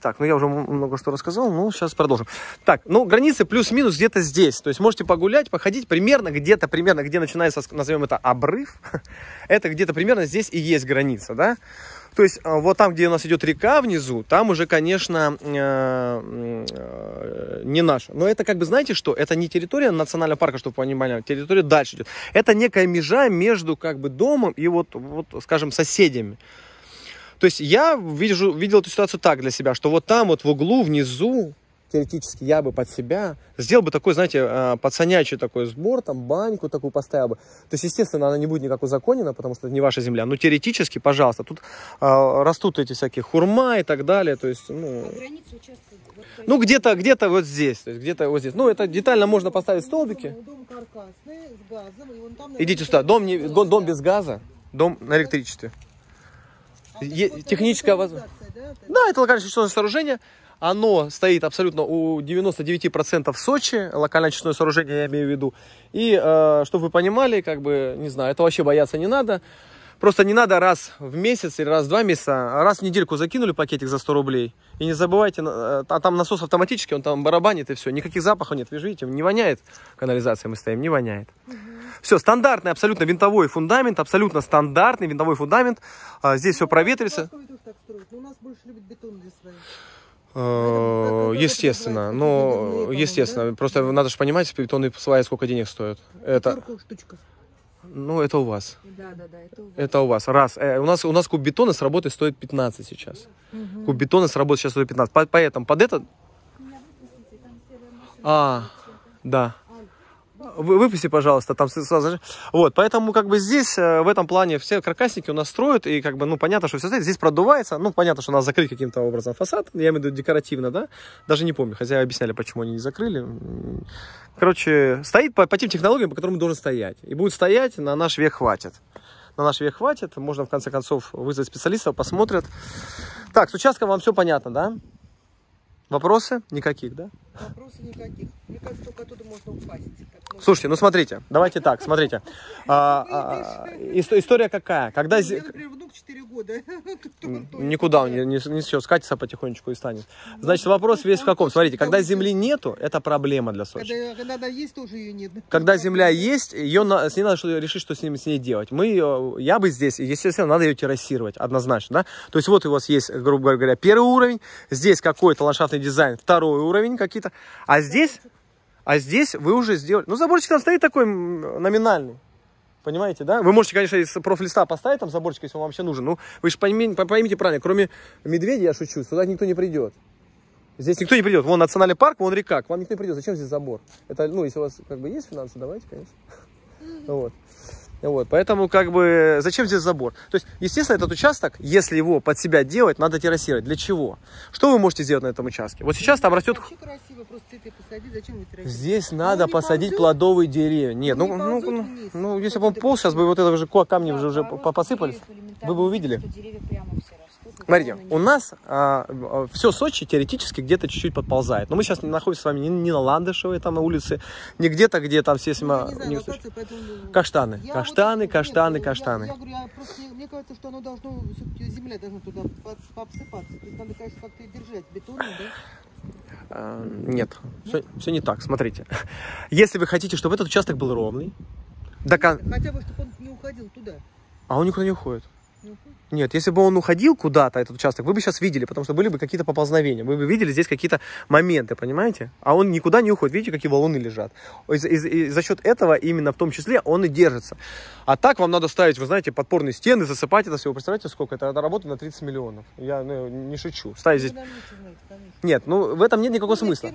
Так, ну я уже много что рассказал, ну сейчас продолжим. Так, ну границы плюс-минус где-то здесь. То есть можете погулять, походить, примерно где начинается, назовем это обрыв, это где-то примерно здесь и есть граница, да. То есть вот там, где у нас идет река внизу, там уже, конечно, не наша. Но это, как бы, знаете что? Это не территория национального парка, чтобы понимали, территория дальше идет. Это некая межа между, как бы, домом и вот скажем, соседями. То есть я видел эту ситуацию так для себя, что вот там вот в углу внизу, теоретически, я бы под себя сделал бы такой, знаете, пацанячий такой сбор, там баньку такую поставил бы. То есть, естественно, она не будет никак узаконена, потому что это не ваша земля. Но теоретически, пожалуйста, тут растут эти всякие хурма и так далее. То есть, ну, ну где-то вот здесь, то есть где-то вот здесь. Ну, это детально можно поставить столбики. Дом каркасный, с газом, и вон там, наверное, идите сюда. Дом без газа, дом на электричестве. Техническая возможность. Да, это локальное частное сооружение. Оно стоит абсолютно у 99% в Сочи, локальное частное сооружение, я имею в виду. И, чтобы вы понимали, как бы, не знаю, это вообще бояться не надо. Просто не надо раз в месяц или раз в 2 месяца, раз в недельку закинули пакетик за 100 рублей. И не забывайте, а там насос автоматически, он там барабанит и все. Никаких запахов нет, вы же видите, не воняет. Канализация мы стоим, не воняет. Все, стандартный абсолютно винтовой фундамент, Здесь все проветрится. Естественно, но естественно, просто надо же понимать, бетонные сваи сколько денег стоят. Это ну, это у вас. Да, это у вас. Раз. У нас куб бетона с работы стоит 15 сейчас. Угу. Куб бетона с работы сейчас стоит 15. Поэтому под это... Да. Выпусти, пожалуйста, там сразу же. Вот, поэтому, как бы, здесь, в этом плане, все каркасники у нас строят, и, как бы, ну, понятно, что все здесь продувается, ну, понятно, что надо закрыть каким-то образом фасад, я имею в виду декоративно, да, даже не помню, хотя объясняли, почему они не закрыли. Короче, стоит по тем технологиям, по которым должен стоять, и будет стоять, на наш век хватит. На наш век хватит, можно, в конце концов, вызвать специалистов, посмотрят. Так, с участком вам все понятно, да? Вопросы? Никаких, да? Вопросы никаких. Мне кажется, только оттуда можно упасть. Слушайте, ну смотрите, давайте так, смотрите. История какая? Когда... У меня, например, внук 4 года. Никуда он не все, скатится потихонечку и станет. Значит, вопрос весь в каком? Смотрите, когда земли нету, это проблема для Сочи. Когда она есть, тоже ее нет. Когда земля есть, с ней надо решить, что с ней делать. Я бы здесь, естественно, надо ее террасировать, однозначно. Да? То есть вот у вас есть, грубо говоря, 1-й уровень, здесь какой-то ландшафтный дизайн, 2-й уровень какие-то, а здесь вы уже сделали, ну заборчик там стоит такой номинальный, понимаете, да, вы можете, конечно, из профлиста поставить там заборчик, если он вообще нужен, ну вы же поймите правильно, кроме медведя, я шучу, сюда никто не придет, здесь никто не придет, вон национальный парк, вон река, к вам никто не придет, зачем здесь забор, это, ну, если у вас, как бы, есть финансы, давайте, конечно, Вот, поэтому, как бы, зачем здесь забор? То есть, естественно, этот участок, если его под себя делать, надо террасировать. Для чего? Что вы можете сделать на этом участке? Вот сейчас там растет... Красиво, просто цветы посадить. Зачем вы террасировать? Здесь надо посадить плодовые деревья. Нет, ну если бы он полз, сейчас бы вот это уже камни уже посыпались, вы бы увидели. Смотрите, у нас все Сочи теоретически где-то чуть-чуть подползает. Но мы сейчас находимся с вами не на Ландышевой там на улице, не где-то, где там все сема... Каштаны, каштаны. Я говорю, мне кажется, что оно должно, земля должна туда пообсыпаться. То есть надо, конечно, как-то держать бетон, да? Нет, все не так, смотрите. Если вы хотите, чтобы этот участок был ровный... Хотя бы, чтобы он не уходил туда. А он никуда не уходит. Нет, если бы он уходил куда-то, этот участок, вы бы сейчас видели, потому что были бы какие-то поползновения, вы бы видели здесь какие-то моменты, понимаете? А он никуда не уходит, видите, какие валуны лежат. И за счет этого именно в том числе он и держится. А так вам надо ставить, вы знаете, подпорные стены, засыпать это все. Вы представляете, сколько? Это работа на 30 миллионов. Я не шучу. Ставить здесь... Нет, ну в этом нет никакого смысла.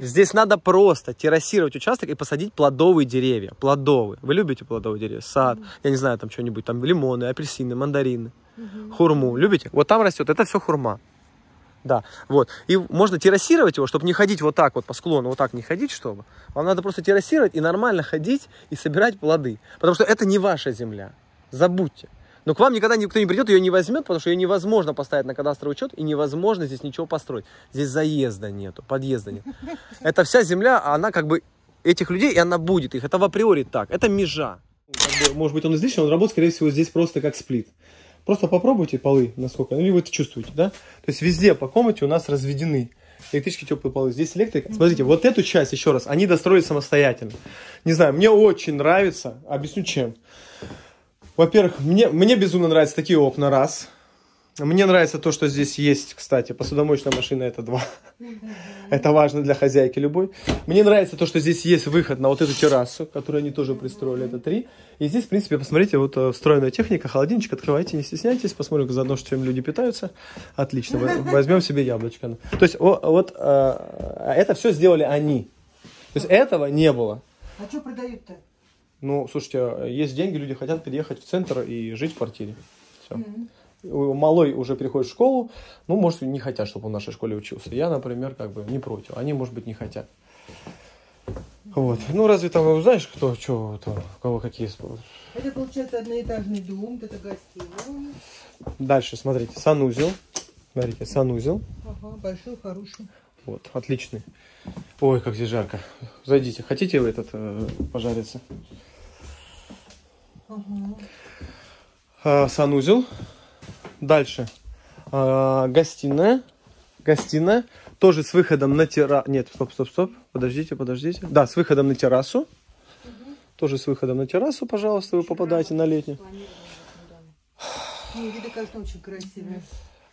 Здесь надо просто террасировать участок и посадить плодовые деревья. Плодовые. Вы любите плодовые деревья? Сад, я не знаю, там что-нибудь, там лимоны, апельсины, мандарины, хурму. Любите? Вот там растет, это все хурма. Да, вот. И можно террасировать его, чтобы не ходить вот так вот по склону, вот так не ходить, чтобы. Вам надо просто террасировать и нормально ходить и собирать плоды. Потому что это не ваша земля. Забудьте. Но к вам никогда никто не придет, ее не возьмет, потому что ее невозможно поставить на кадастровый учет и невозможно здесь ничего построить. Здесь заезда нету, подъезда нет. Это вся земля, она как бы этих людей, и она будет их. Это в априори так. Это межа. Может быть, он излишний, он работает, скорее всего, здесь просто как сплит. Просто попробуйте полы, насколько, или вы это чувствуете, да? То есть везде по комнате у нас разведены электрические теплые полы. Здесь электрика. Смотрите, вот эту часть, еще раз, они достроили самостоятельно. Не знаю, мне очень нравится. Объясню, чем. Во-первых, мне безумно нравятся такие окна, раз. Мне нравится то, что здесь есть, кстати, посудомоечная машина, это два. Это важно для хозяйки любой. Мне нравится то, что здесь есть выход на вот эту террасу, которую они тоже пристроили, это три. И здесь, в принципе, посмотрите, вот встроенная техника, холодильничек открывайте, не стесняйтесь, посмотрим заодно, что чем люди питаются. Отлично, возьмем себе яблочко. То есть вот это все сделали они. То есть этого не было. А что продают-то? Ну, слушайте, есть деньги, люди хотят переехать в центр и жить в квартире. Все. Малой уже приходит в школу, ну, может, не хотят, чтобы он в нашей школе учился. Я, например, как бы не против. Они, может быть, не хотят. Вот. Ну, разве там, знаешь, кто, что, у кого какие... Это, получается, одноэтажный дом, это гостиная. Дальше, смотрите, санузел. Смотрите, санузел. Ага, большой, хороший. Вот, отличный. Ой, как здесь жарко. Зайдите. Хотите вы этот пожариться? Ага. Санузел. Дальше. Гостиная. Гостиная. Тоже с выходом на террасу. Нет, стоп, стоп, стоп. Подождите, подождите. Да, с выходом на террасу. Угу. Тоже с выходом на террасу, пожалуйста, вы попадаете на летнюю.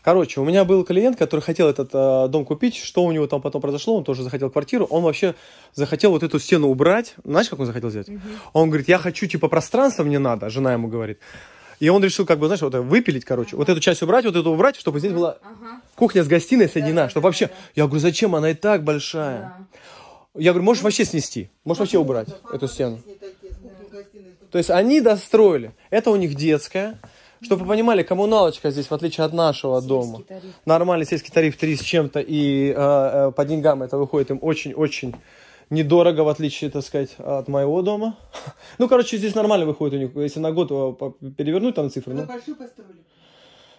Короче, у меня был клиент, который хотел этот дом купить. Что у него там потом произошло? Он тоже захотел квартиру. Он вообще захотел вот эту стену убрать. Знаешь, как он захотел сделать? Угу. Он говорит, я хочу, типа, пространство мне надо. Жена ему говорит. И он решил, как бы, знаешь, вот выпилить, короче, вот эту часть убрать, вот эту убрать, чтобы здесь была кухня с гостиной соединена, чтобы вообще... Я говорю, зачем? Она и так большая. Я говорю, можешь вообще снести, можешь вообще убрать эту стену. То есть они достроили. Это у них детская. Чтобы вы понимали, коммуналочка здесь, в отличие от нашего дома, нормальный сельский тариф 3 с чем-то, и по деньгам это выходит им очень-очень... недорого, в отличие, так сказать, от моего дома. Ну, короче, здесь нормально выходит у них. Если на год перевернуть там цифры. Ну, большую построили?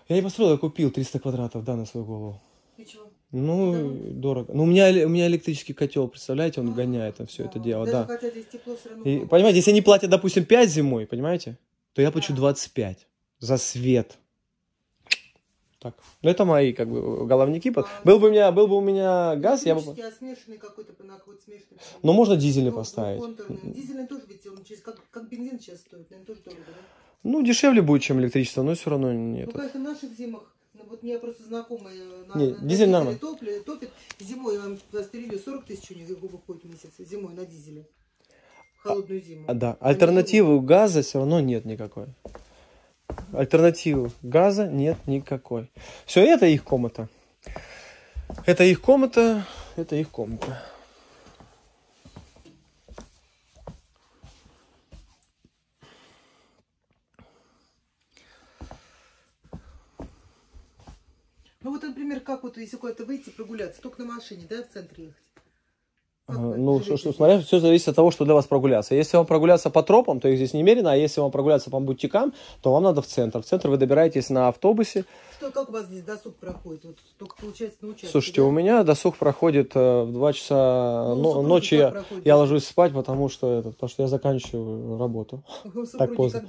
Я не построил, я купил 300 квадратов, да, на свою голову. И чего? Ну, дорого. Ну, у меня электрический котел, представляете, он гоняет там все это дело, да. Даже хотя здесь тепло все равно. И, понимаете, если они платят, допустим, 5 зимой, понимаете, то я плачу 25 за свет. Так. Ну, это мои, как бы, головники. Был бы у меня газ, я бы... смешанный какой-то, вот смешанный. Но можно дизельный поставить. Дизельный тоже, ведь он через, как бензин сейчас стоит, наверное, тоже дорого, да? Ну, дешевле будет, чем электричество, но все равно нет. Ну, конечно, в наших зимах, ну, вот у меня просто знакомые на дизеле топят. Зимой, я вам застрелю, 40 тысяч у них выходит в месяц, зимой на дизеле. Холодную зиму. Да, альтернативы газа все равно нет никакой. Альтернативы газа нет никакой. Все, это их комната. Это их комната. Это их комната. Ну вот, например, как вот если куда-то выйти прогуляться, только на машине, да, в центре ехать? Ну, что, смотря, все зависит от того, что для вас прогуляться. Если вам прогуляться по тропам, то их здесь немерено, а если вам прогуляться по бутикам, то вам надо в центр. В центр вы добираетесь на автобусе. Что, как у вас здесь досуг проходит? Вот, только получается на участке. Слушайте, да? У меня досуг проходит в 2 часа ночи. Я ложусь спать, потому что я заканчиваю работу. Так поздно.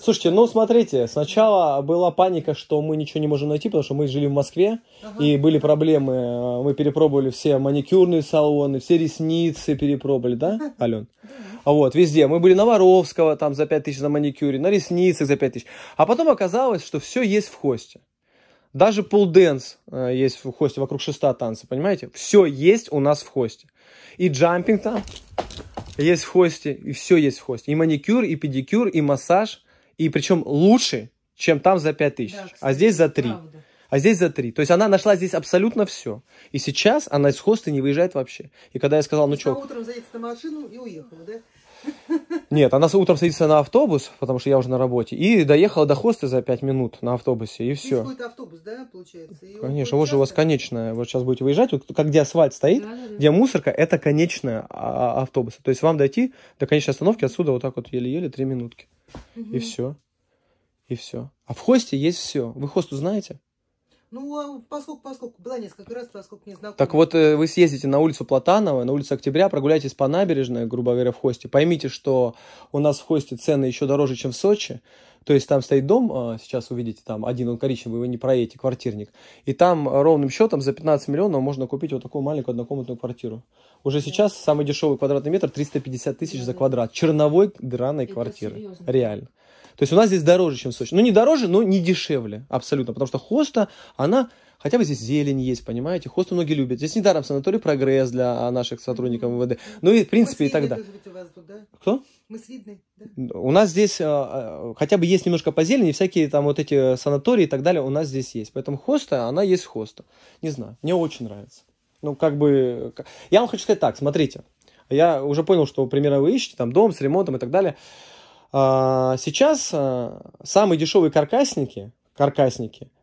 Слушайте, ну смотрите, сначала была паника, что мы ничего не можем найти, потому что мы жили в Москве, и были проблемы. Мы перепробовали все маникюрные салоны, все ресницы. Ницы перепробовали, да, Ален? А вот, везде. Мы были на Воровского, там, за 5 тысяч на маникюре, на ресницах за 5 тысяч. А потом оказалось, что все есть в Хосте. Даже полденс есть в Хосте, вокруг шеста танца, понимаете? Все есть у нас в Хосте. И джампинг там есть в Хосте, и все есть в Хосте. И маникюр, и педикюр, и массаж. И причем лучше, чем там за 5 тысяч. Да, а здесь за 3. Правда. А здесь за 3. То есть она нашла здесь абсолютно все. И сейчас она из Хоста не выезжает вообще. И когда я сказал, ну что... Она утром заедет на машину и уехала, да? Нет, она утром садится на автобус, потому что я уже на работе. И доехала до Хоста за 5 минут на автобусе, и все. Будет автобус, да, получается? И конечно, вот же у вас конечная. Вот сейчас будете выезжать, вот как где асфальт стоит, да. Где мусорка, это конечная автобуса. То есть вам дойти до конечной остановки отсюда вот так вот еле-еле 3 минутки. Угу. И все. И все. А в Хосте есть все. Вы Хосту знаете? Ну, поскольку была несколько раз, поскольку не знакома. Так вот, вы съездите на улицу Платанова, на улицу Октября, прогуляйтесь по набережной, грубо говоря, в Хосте. Поймите, что у нас в Хосте цены еще дороже, чем в Сочи. То есть там стоит дом, сейчас увидите, там один, он коричневый, вы не проедете, квартирник. И там ровным счетом за 15 миллионов можно купить вот такую маленькую однокомнатную квартиру. Уже сейчас самый дешевый квадратный метр 350 тысяч за квадрат. Черновой драной квартиры. Реально. То есть у нас здесь дороже, чем в Сочи. Ну, не дороже, но не дешевле абсолютно. Потому что Хоста, она... Хотя бы здесь зелень есть, понимаете? Хосту многие любят. Здесь недаром санаторий «Прогресс» для наших сотрудников МВД. Ну и, в принципе, и так далее. Кто? Мы с Видной, да? У нас здесь хотя бы есть немножко по зелени, всякие там вот эти санатории и так далее у нас здесь есть. Поэтому Хоста, она есть Хоста. Не знаю, мне очень нравится. Ну, как бы... Я вам хочу сказать так, смотрите. Я уже понял, что примерно вы ищете там дом с ремонтом и так далее. Сейчас самые дешевые каркасники,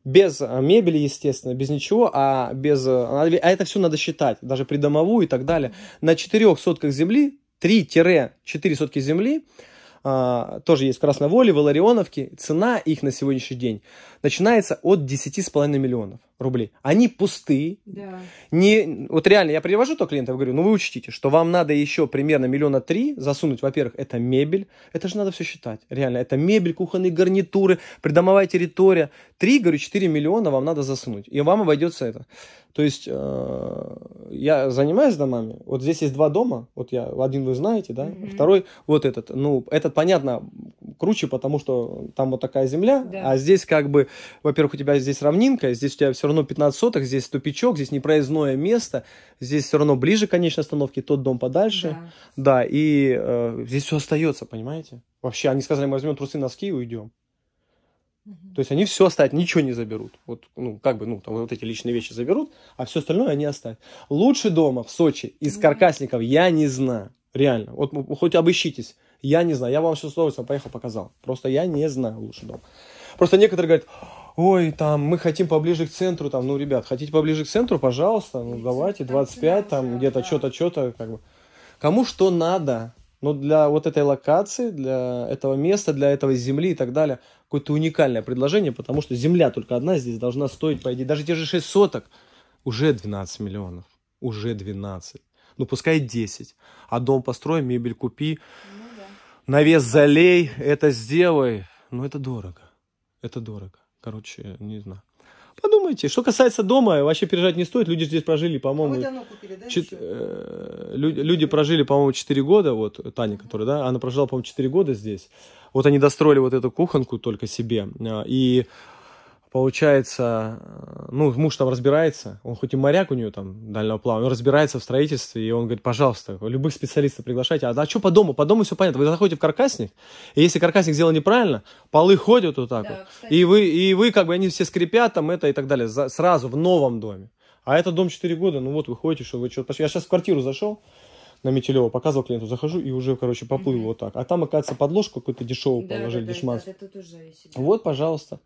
без мебели, естественно, без ничего, а это все надо считать, даже придомовую и так далее. На 4 сотках земли, 3-4 сотки земли, тоже есть в Красноволе, в Илларионовке, цена их на сегодняшний день начинается от 10,5 миллионов рублей. Они пустые. Да. Не, вот реально, я привожу то клиентов, говорю, ну вы учтите, что вам надо еще примерно 1,3 миллиона засунуть. Во-первых, это мебель. Это же надо все считать. Реально, это мебель, кухонные гарнитуры, придомовая территория. 3-4 миллиона вам надо засунуть. И вам обойдется это. То есть, я занимаюсь домами. Вот здесь есть два дома. Вот я, один вы знаете, да? Второй, вот этот. Ну, этот, понятно, круче, потому что там вот такая земля. Да. А здесь как бы, во-первых, у тебя здесь равнинка, здесь у тебя все равно 15 соток, здесь тупичок, здесь непроездное место, здесь все равно ближе к конечной остановке, тот дом подальше. Да, и здесь все остается, понимаете? Вообще, они сказали, мы возьмем трусы, носки и уйдем. То есть они все оставят, ничего не заберут. Вот, ну, как бы, ну, там вот эти личные вещи заберут, а все остальное они оставят. Лучше дома в Сочи из каркасников я не знаю. Реально. Вот хоть обыщитесь. Я не знаю. Я вам все с удовольствием поехал, показал. Просто я не знаю лучше дом. Просто некоторые говорят... Ой, там, мы хотим поближе к центру, там, ну, ребят, хотите поближе к центру, пожалуйста, ну, давайте, 25, там, где-то что-то, как бы. Кому что надо, но для вот этой локации, для этого места, для этого земли и так далее, какое-то уникальное предложение, потому что земля только одна здесь должна стоить, по идее, даже те же 6 соток, уже 12 миллионов, уже 12, ну, пускай 10, а дом построй, мебель купи, ну, да. Навес залей, это сделай, но это дорого, это дорого. Короче, не знаю. Подумайте. Что касается дома, вообще переживать не стоит. Люди здесь прожили, по-моему... А вы давно купили, да? Люди прожили, по-моему, 4 года. Вот Таня, которая, да, она прожила, по-моему, 4 года здесь. Вот они достроили вот эту кухонку только себе. И... Получается, ну, муж там разбирается, он хоть и моряк у нее там дальнего плавания, он разбирается в строительстве, и он говорит, пожалуйста, любых специалистов приглашайте. А что по дому? По дому все понятно. Вы заходите в каркасник, и если каркасник сделал неправильно, полы ходят вот так, да, вот, кстати. и вы как бы, они все скрипят там это и так далее, сразу в новом доме. А этот дом 4 года, ну вот вы ходите, что вы что-то пошли. Я сейчас в квартиру зашел, на Метелево, показывал клиенту, захожу и уже, короче, поплыл вот так. А там, оказывается, подложку какую-то дешевую положили, дешманскую. Вот, пожалуйста.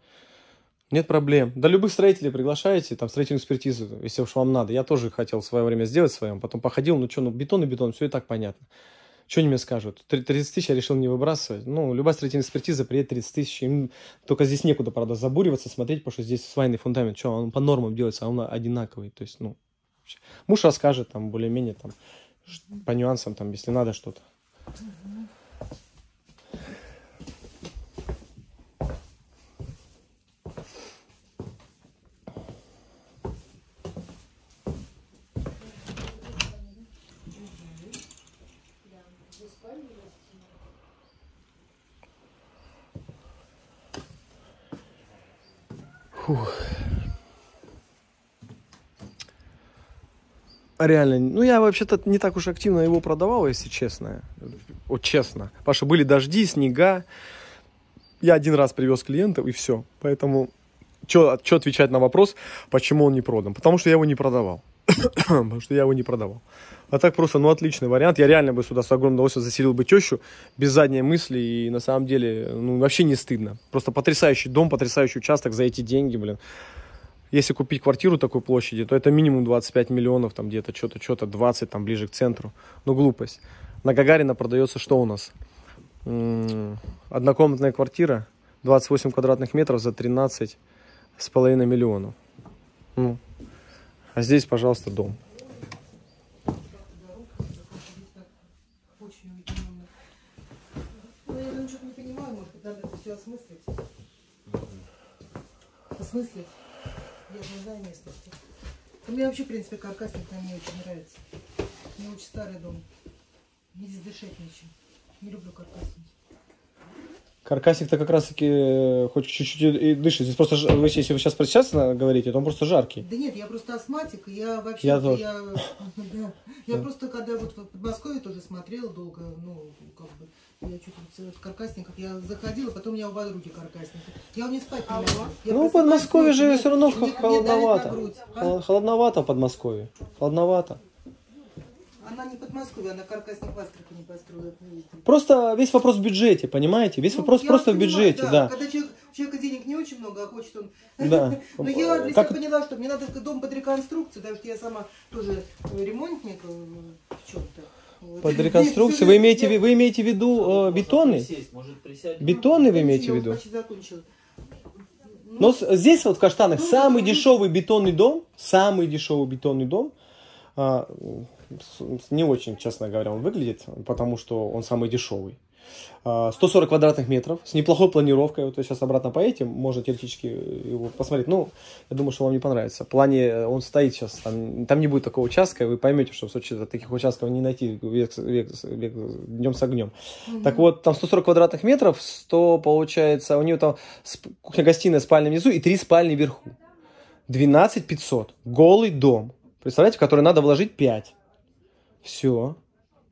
Нет проблем. Да любых строителей приглашаете, там, строительную экспертизу, если уж вам надо. Я тоже хотел в свое время сделать своем, потом походил, ну что, ну бетон и бетон, все и так понятно. Что они мне скажут? 30 тысяч я решил не выбрасывать. Ну, любая строительная экспертиза приедет 30 тысяч, им только здесь некуда, правда, забуриваться, смотреть, потому что здесь свайный фундамент, что он по нормам делается, а он одинаковый, то есть, ну, вообще. Муж расскажет, там, более-менее, там, по нюансам, там, если надо что-то. Фух. Реально, ну я вообще-то не так уж активно его продавал, если честно. Вот честно. Потому что были дожди, снега. Я один раз привез клиентов и все. Поэтому, что отвечать на вопрос, почему он не продан? Потому что я его не продавал. А так просто, ну, отличный вариант. Я реально бы сюда с огромным удовольствием заселил бы тещу без задней мысли. И на самом деле, ну, вообще не стыдно. Просто потрясающий дом, потрясающий участок за эти деньги, блин. Если купить квартиру такой площади, то это минимум 25 миллионов, там где-то что-то, 20, там ближе к центру. Ну, глупость. На Гагарина продается что у нас? Однокомнатная квартира, 28 квадратных метров за 13,5 миллионов. Ну, а здесь, пожалуйста, дом. Очень удивительно. Ну, я там что-то не понимаю, может, надо это все осмыслить. Мне вообще, в принципе, каркасник там не очень нравится. Мне очень старый дом. Не дышать ничем. Не люблю каркасник. Каркасик-то как раз-таки хоть чуть-чуть и дышит. Здесь просто, если вы сейчас про сейчас говорите, то он просто жаркий. Да нет, я просто астматик, я вообще... Я просто, когда вот в Подмосковье тоже смотрела долго, ну, как бы, я чуть-чуть каркасников, я заходила, потом у меня у подруги каркасники. Я у нее спать не могла. Ну, в Подмосковье же все равно холодновато. Холодновато в Подмосковье. Холодновато. Она не под Москвой, она каркасник в Астрахани не построила. Просто весь вопрос в бюджете, понимаете? Весь вопрос просто в бюджете, да. Когда у человека денег не очень много, а хочет он... Да. Но я для себя поняла, что мне надо дом под реконструкцию, потому что я сама тоже ремонтник в чем-то. Под реконструкцию? Вы имеете в виду бетонный? Бетонный вы имеете в виду? Я почти закончила. Но здесь вот в Каштанах самый дешевый бетонный дом, не очень, честно говоря, он выглядит, потому что он самый дешевый. 140 квадратных метров с неплохой планировкой. Вот вы сейчас обратно поедете, можно теоретически его посмотреть. Но я думаю, что вам не понравится. В плане он стоит сейчас, там не будет такого участка, и вы поймете, что в Сочи таких участков не найти днем с огнем. Так вот, там 140 квадратных метров, 100 получается, у него там кухня-гостиная, спальня внизу и 3 спальни вверху. 12500. Голый дом. Представляете, в который надо вложить 5. Все.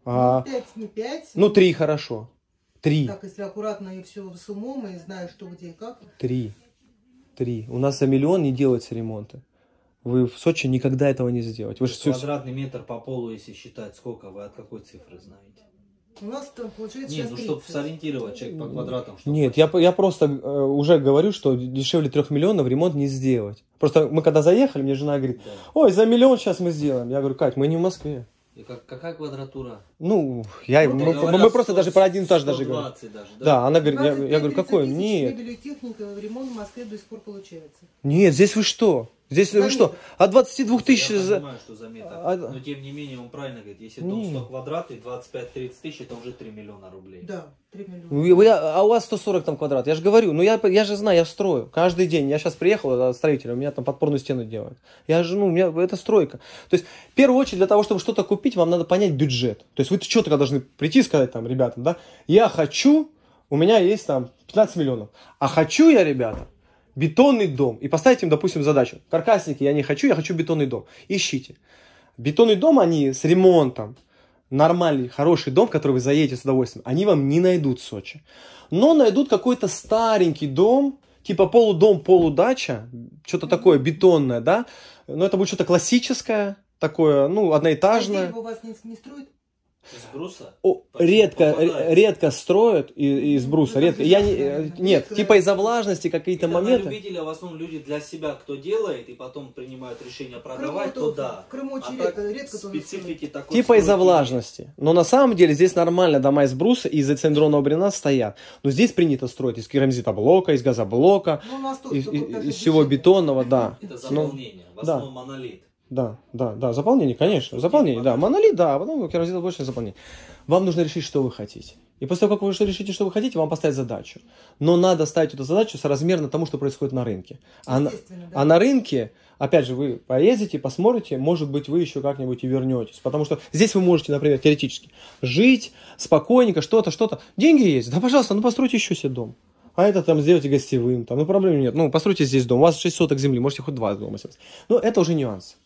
А... 5, не 5. Ну, 3 хорошо. 3. Так, если аккуратно и все с умом, и знаю, что где и как. 3. У нас за миллион не делается ремонта. Вы в Сочи никогда этого не сделаете. Вы квадратный метр по полу, если считать, сколько вы от какой цифры знаете? У нас там получается... Нет, ну чтобы сориентировать человек по квадратам. Нет, я просто уже говорю, что дешевле 3 миллионов ремонт не сделать. Просто мы когда заехали, мне жена говорит, да. Ой, за миллион сейчас мы сделаем. Я говорю, Кать, мы не в Москве. И какая квадратура? Ну, мы просто даже про один этаж даже говорим. Да, она говорит, я говорю, какой? Нет. Техника, ремонт в Москве до сих пор получается. Нет, здесь вы что? Здесь вы что? От 22 тысяч... Я понимаю, что за метр. Но тем не менее, он правильно говорит, если дом 100 квадрат и 25-30 тысяч, это уже 3 миллиона рублей. Да, 3 миллиона. А у вас 140 там квадрат, я же говорю, ну я же знаю, я строю. Каждый день, я сейчас приехал, строитель, у меня там подпорную стену делают. Я же, ну, у меня это стройка. То есть, в первую очередь, для того, чтобы что-то купить, вам надо понять бюджет. То есть, вы четко должны прийти и сказать там ребятам, да, я хочу, у меня есть там 15 миллионов, а хочу я, ребята, бетонный дом. И поставить им, допустим, задачу. Каркасники я не хочу, я хочу бетонный дом. Ищите. Бетонный дом, они с ремонтом, нормальный, хороший дом, в который вы заедете с удовольствием, они вам не найдут в Сочи. Но найдут какой-то старенький дом, типа полудом, полудача, что-то такое бетонное, да? Но это будет что-то классическое, такое, ну, одноэтажное. Его у вас не строят? Из бруса? Редко строят из бруса. Редко. Нет, типа из-за влажности какие-то моменты. Любители, а в основном люди для себя, кто делает, и потом принимают решение продавать, то да. В Крыму очень редко. Специфики такой. Типа из-за влажности. Но на самом деле здесь нормально дома из бруса и из-за цендронного бревна стоят. Но здесь принято строить из керамзитоблока, из газоблока, из всего бетонного, да. Это заполнение, в основном монолит. Да, заполнение, конечно, заполнение, да, монолит, да, а потом больше заполнение. Вам нужно решить, что вы хотите. И после того, как вы решите, что вы хотите, вам поставят задачу. Но надо ставить эту задачу соразмерно тому, что происходит на рынке. А на рынке, опять же, вы поездите, посмотрите, может быть, вы еще как-нибудь и вернетесь. Потому что здесь вы можете, например, теоретически жить спокойненько, что-то. Деньги есть, да, пожалуйста, ну постройте еще себе дом. А это там сделайте гостевым, там, ну проблем нет. Ну, постройте здесь дом, у вас 6 соток земли, можете хоть 2 дома сделать. Но это уже нюанс.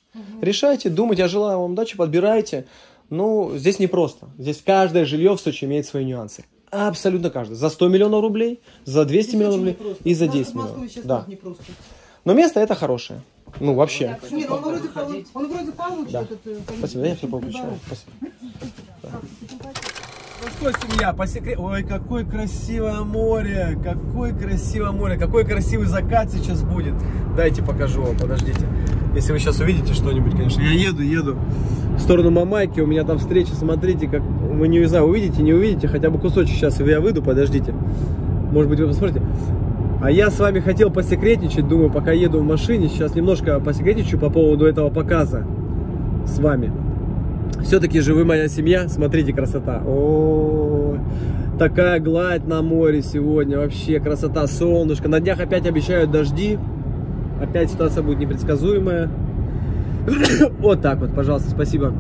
Решайте, думайте, я желаю вам удачи, подбирайте. Ну, здесь непросто. Здесь каждое жилье в Сочи имеет свои нюансы. Абсолютно каждое. За 100 миллионов рублей, за 200 миллионов рублей и за 10 миллионов. Да. Но место это хорошее. Ну, вообще. Нет, он вроде получит. Да. Спасибо, я все получаю. Спасибо. Ну что, семья, по секрету... Ой, какое красивое море! Какое красивое море! Какой красивый закат сейчас будет! Дайте покажу вам, подождите. Если вы сейчас увидите что-нибудь, конечно. Я еду в сторону Мамайки, у меня там встреча, смотрите, как... Вы не знаю, увидите, не увидите, хотя бы кусочек сейчас я выйду, подождите. Может быть, вы посмотрите. А я с вами хотел посекретничать, думаю, пока еду в машине, сейчас немножко посекретничаю по поводу этого показа с вами. Все-таки же вы моя семья, смотрите, красота. О, такая гладь на море сегодня, вообще красота, солнышко. На днях опять обещают дожди, опять ситуация будет непредсказуемая. Вот так вот, пожалуйста, спасибо.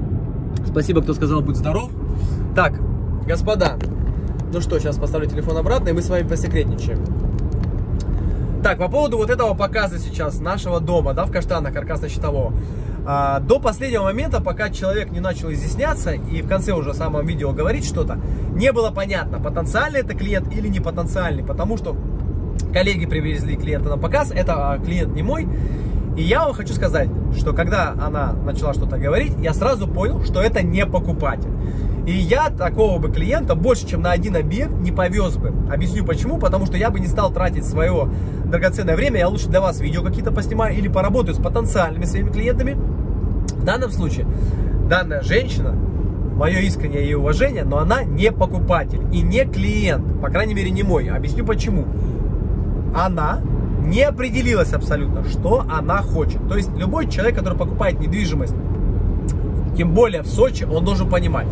Спасибо, кто сказал, будь здоров. Так, господа, ну что, сейчас поставлю телефон обратно, и мы с вами посекретничаем. Так, по поводу вот этого показа сейчас нашего дома, да, в Каштанах, каркасно-щитового. До последнего момента, пока человек не начал изъясняться и в конце уже самого видео говорить что-то, не было понятно, потенциальный это клиент или не потенциальный, потому что коллеги привезли клиента на показ, это клиент не мой. И я вам хочу сказать, что когда она начала что-то говорить, я сразу понял, что это не покупатель. И я такого бы клиента больше, чем на один объект не повез бы. Объясню почему. Потому что я бы не стал тратить свое драгоценное время. Я лучше для вас видео какие-то поснимаю или поработаю с потенциальными своими клиентами. В данном случае данная женщина, мое искреннее ей уважение, но она не покупатель и не клиент. По крайней мере, не мой. Объясню почему. Она не определилась абсолютно, что она хочет. То есть любой человек, который покупает недвижимость, тем более в Сочи, он должен понимать.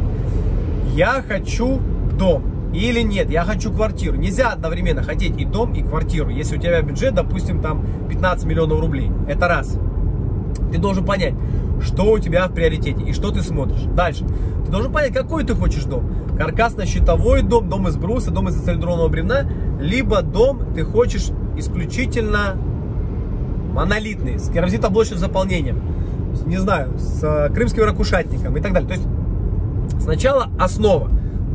Я хочу дом или нет, я хочу квартиру. Нельзя одновременно хотеть и дом, и квартиру. Если у тебя бюджет, допустим, там 15 миллионов рублей. Это раз. Ты должен понять, что у тебя в приоритете и что ты смотришь. Дальше. Ты должен понять, какой ты хочешь дом. Каркасно-щитовой дом, дом из бруса, дом из цилиндрового бревна. Либо дом ты хочешь исключительно монолитный, с керамзитоблочным заполнением. Не знаю, с крымским ракушатником и так далее. То есть сначала основа,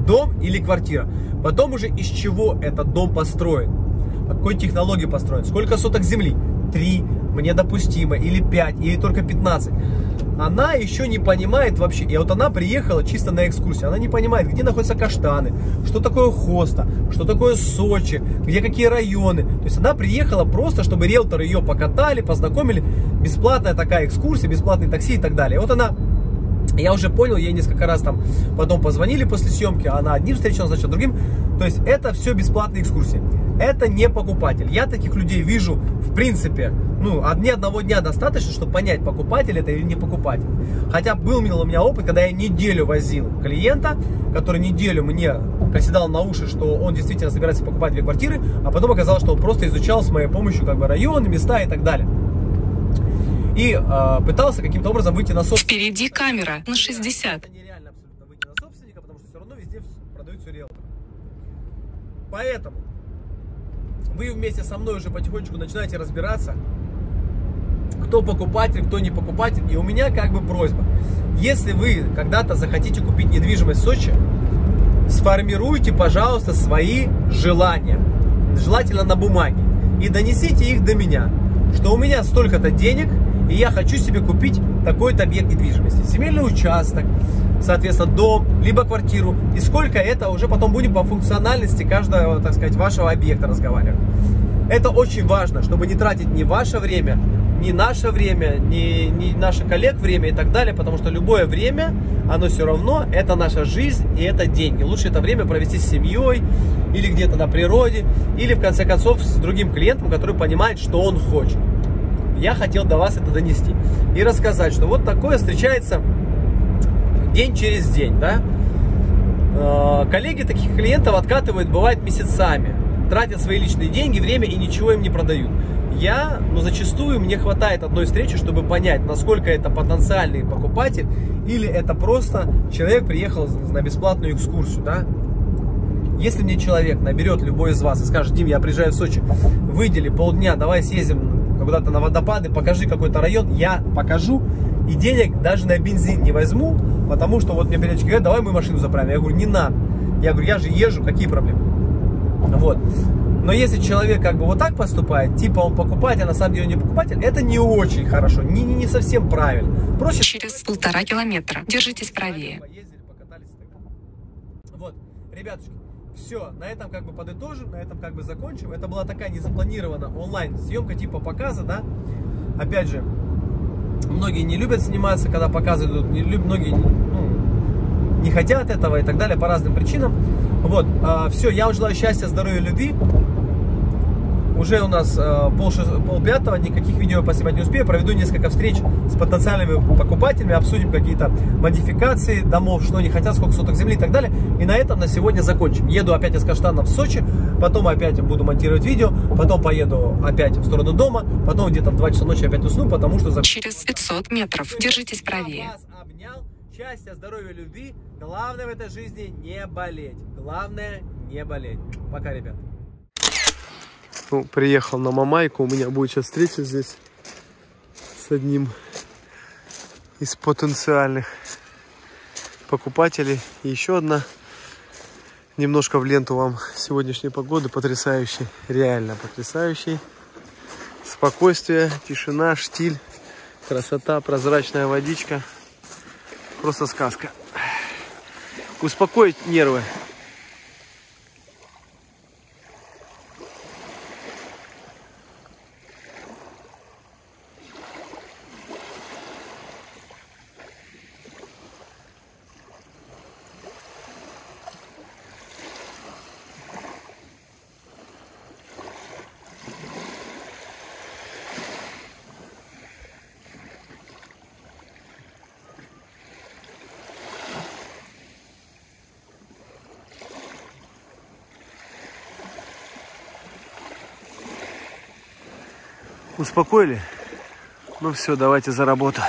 дом или квартира, потом уже из чего этот дом построен, по какой технологии построен, сколько соток земли, 3, мне допустимо, или 5, или только 15. Она еще не понимает вообще, и вот она приехала чисто на экскурсию, она не понимает, где находятся Каштаны, что такое Хоста, что такое Сочи, где какие районы. То есть она приехала просто, чтобы риэлторы ее покатали, познакомили, бесплатная такая экскурсия, бесплатный такси и так далее. И вот она... Я уже понял, ей несколько раз там потом позвонили после съемки, она одним встречалась, значит, другим. То есть это все бесплатные экскурсии. Это не покупатель. Я таких людей вижу, в принципе, ну, одного дня достаточно, чтобы понять, покупатель это или не покупатель. Хотя был у меня опыт, когда я неделю возил клиента, который неделю мне приседал на уши, что он действительно собирается покупать 2 квартиры, а потом оказалось, что он просто изучал с моей помощью как бы районы, места и так далее. И пытался каким-то образом выйти на собственника. Впереди камера на 60. Это нереально абсолютно выйти на собственника, потому что все равно везде продают все риэлторы. Поэтому вы вместе со мной уже потихонечку начинаете разбираться, кто покупатель, кто не покупатель. И у меня как бы просьба. Если вы когда-то захотите купить недвижимость в Сочи, сформируйте, пожалуйста, свои желания. Желательно на бумаге. И донесите их до меня, что у меня столько-то денег, и я хочу себе купить такой-то объект недвижимости. Земельный участок, соответственно, дом, либо квартиру. И сколько это, уже потом будем по функциональности каждого, так сказать, вашего объекта разговаривать. Это очень важно, чтобы не тратить ни ваше время, ни наших коллег время и так далее. Потому что любое время, оно все равно, это наша жизнь и это деньги. Лучше это время провести с семьей или где-то на природе, или в конце концов с другим клиентом, который понимает, что он хочет. Я хотел до вас это донести и рассказать, что вот такое встречается день через день, да? Коллеги таких клиентов откатывают, бывает, месяцами, тратят свои личные деньги, время и ничего им не продают. Я, ну, зачастую мне хватает одной встречи, чтобы понять, насколько это потенциальный покупатель или это просто человек приехал на бесплатную экскурсию, да? Если мне человек наберет, любой из вас, и скажет: Дим, я приезжаю в Сочи, выдели полдня, давай съездим куда-то на водопады, покажи какой-то район, я покажу, и денег даже на бензин не возьму, потому что вот мне периодически говорят: давай мы машину заправим. Я говорю: не надо. Я говорю: я же езжу, какие проблемы? Вот. Но если человек как бы вот так поступает, типа он покупатель, а на самом деле он не покупатель, это не очень хорошо, не совсем правильно. Проще... Через 1,5 километра. Держитесь правее. Вот, ребятушки. Все, на этом как бы подытожим, на этом как бы закончим. Это была такая незапланированная онлайн съемка типа показа, да. Опять же, многие не любят сниматься, когда показы идут, многие не хотят этого и так далее по разным причинам. Вот, все, я вам желаю счастья, здоровья, любви. Уже у нас пол пятого, никаких видео по снимать не успею. Проведу несколько встреч с потенциальными покупателями, обсудим какие-то модификации домов, что они хотят, сколько соток земли и так далее. И на этом на сегодня закончим. Еду опять из Каштанов в Сочи, потом опять буду монтировать видео, потом поеду опять в сторону дома, потом где-то в 2 часа ночи опять усну, потому что... Через 500 метров держитесь правее. Счастья, здоровья, любви. Главное в этой жизни не болеть. Главное не болеть. Пока, ребят. Ну, приехал на Мамайку. У меня будет сейчас встреча здесь с одним из потенциальных покупателей. И еще одна. Немножко в ленту вам сегодняшней погоды. Потрясающей. Реально потрясающей. Спокойствие, тишина, штиль. Красота, прозрачная водичка. Просто сказка. Успокоить нервы. Успокоили? Ну все, давайте за работу.